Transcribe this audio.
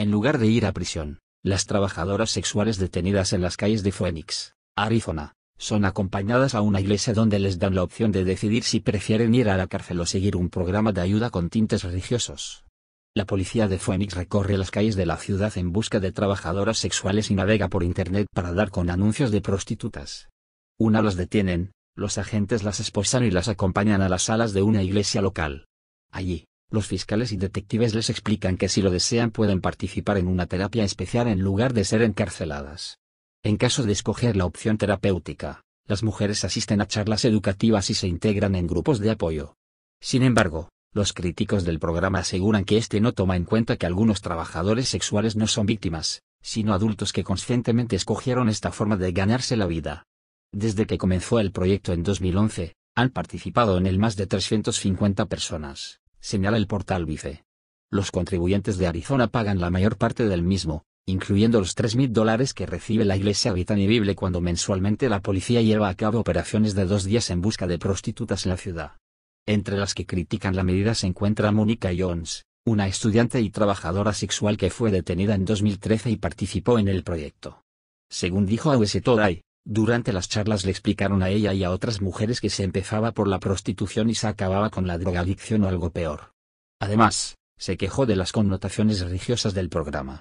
en lugar de ir a prisión, las trabajadoras sexuales detenidas en las calles de Phoenix, Arizona, son acompañadas a una iglesia donde les dan la opción de decidir si prefieren ir a la cárcel o seguir un programa de ayuda con tintes religiosos. La policía de Phoenix recorre las calles de la ciudad en busca de trabajadoras sexuales y navega por internet para dar con anuncios de prostitutas. Una las detienen, los agentes las esposan y las acompañan a las salas de una iglesia local. Allí, los fiscales y detectives les explican que si lo desean pueden participar en una terapia especial en lugar de ser encarceladas. En caso de escoger la opción terapéutica, las mujeres asisten a charlas educativas y se integran en grupos de apoyo. Sin embargo, los críticos del programa aseguran que este no toma en cuenta que algunos trabajadores sexuales no son víctimas, sino adultos que conscientemente escogieron esta forma de ganarse la vida. Desde que comenzó el proyecto en 2011, han participado en él más de 350 personas, señala el portal Vice. Los contribuyentes de Arizona pagan la mayor parte del mismo, incluyendo los $3,000 que recibe la iglesia Habitan and Bible cuando mensualmente la policía lleva a cabo operaciones de 2 días en busca de prostitutas en la ciudad. Entre las que critican la medida se encuentra Mónica Jones, una estudiante y trabajadora sexual que fue detenida en 2013 y participó en el proyecto. Según dijo a USA Today, durante las charlas le explicaron a ella y a otras mujeres que se empezaba por la prostitución y se acababa con la drogadicción o algo peor. Además, se quejó de las connotaciones religiosas del programa.